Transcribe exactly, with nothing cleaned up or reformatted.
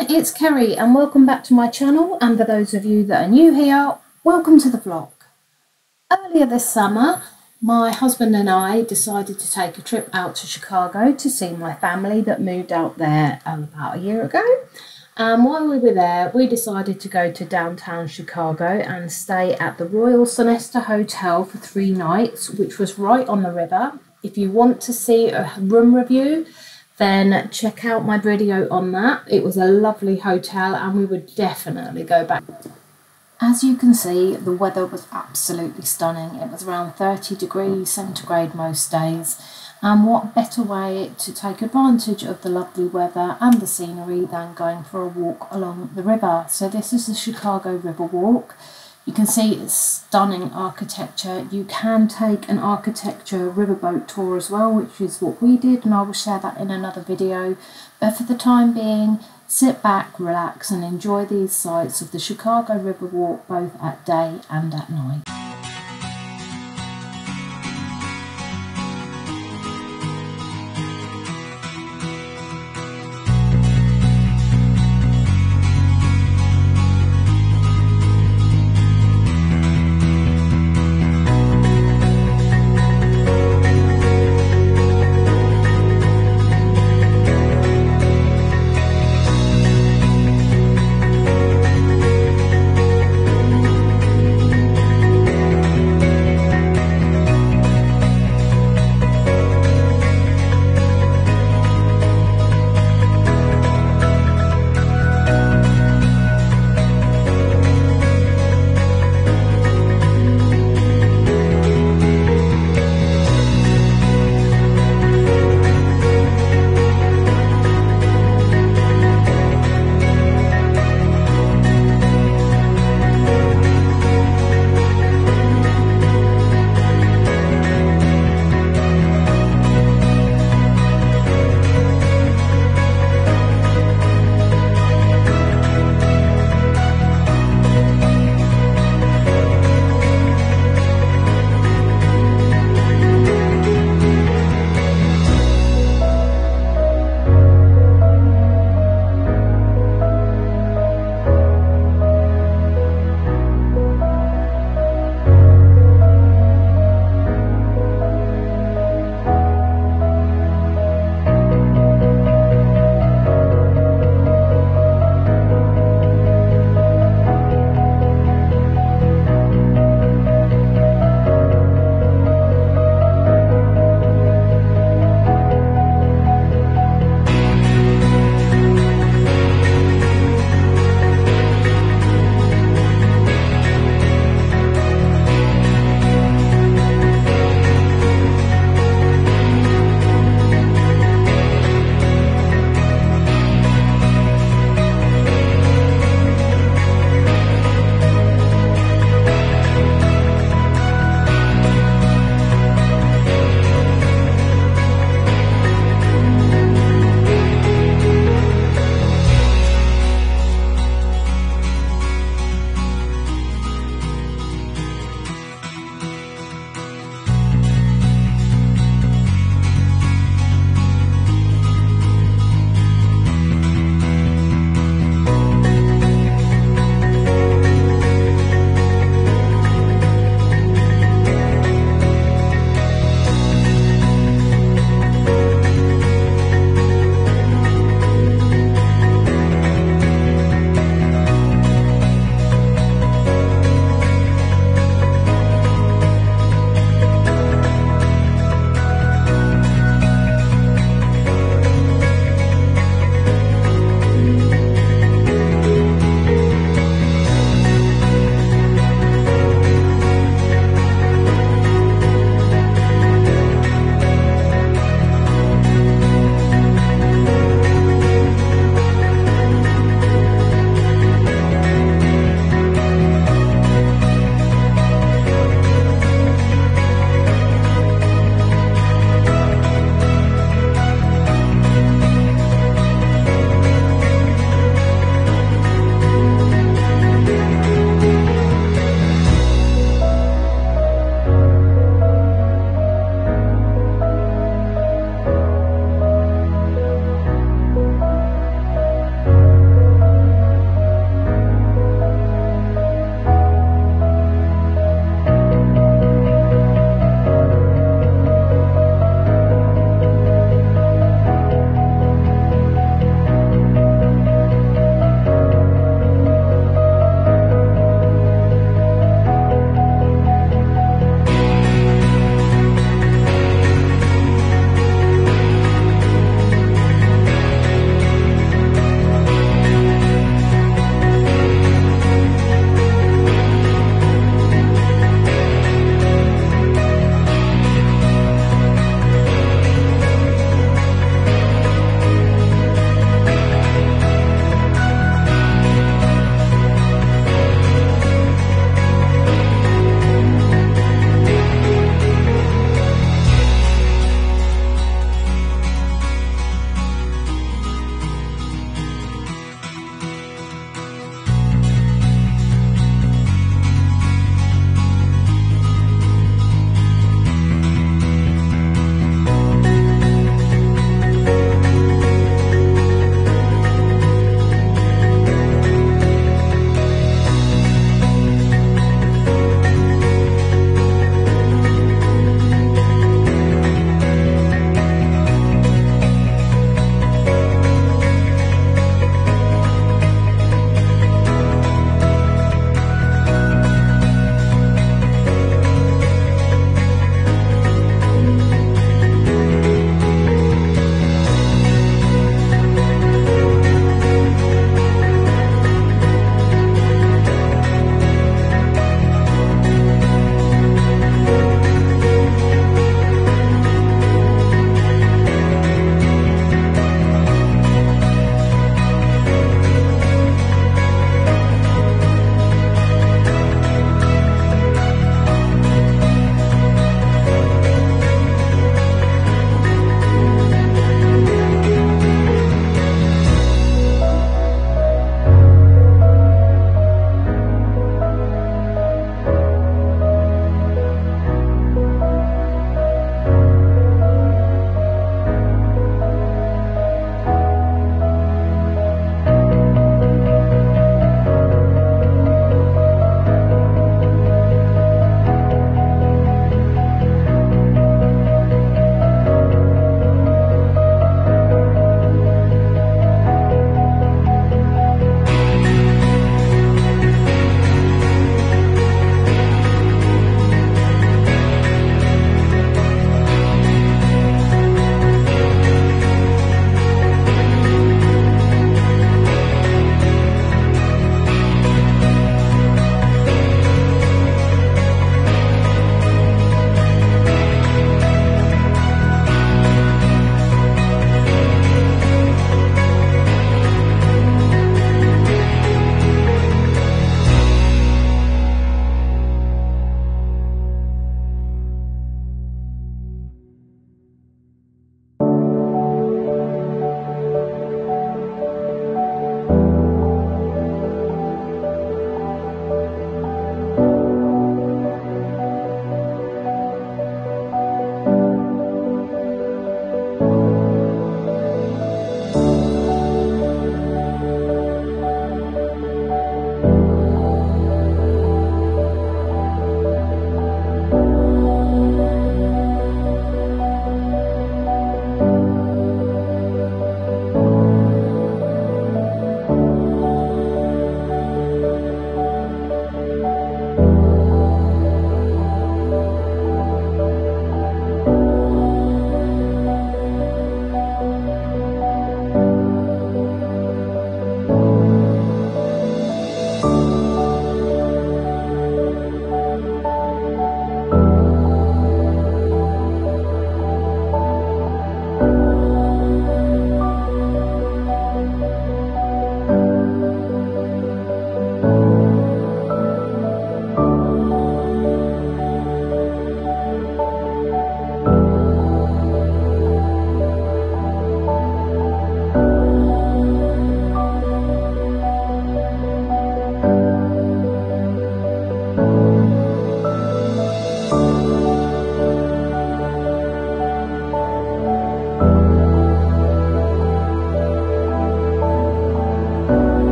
everyone, it's Kerry and welcome back to my channel, and for those of you that are new here, welcome to the vlog. Earlier this summer my husband and I decided to take a trip out to Chicago to see my family that moved out there um, about a year ago, and while we were there we decided to go to downtown Chicago and stay at the Royal Sonesta Hotel for three nights, which was right on the river. If you want to see a room review, then check out my video on that. It was a lovely hotel and we would definitely go back. As you can see, the weather was absolutely stunning. It was around thirty degrees centigrade most days. And what better way to take advantage of the lovely weather and the scenery than going for a walk along the river. So this is the Chicago Riverwalk. You can see it's stunning architecture. You can take an architecture riverboat tour as well, which is what we did, and I will share that in another video. But for the time being, sit back, relax, and enjoy these sights of the Chicago Riverwalk both at day and at night.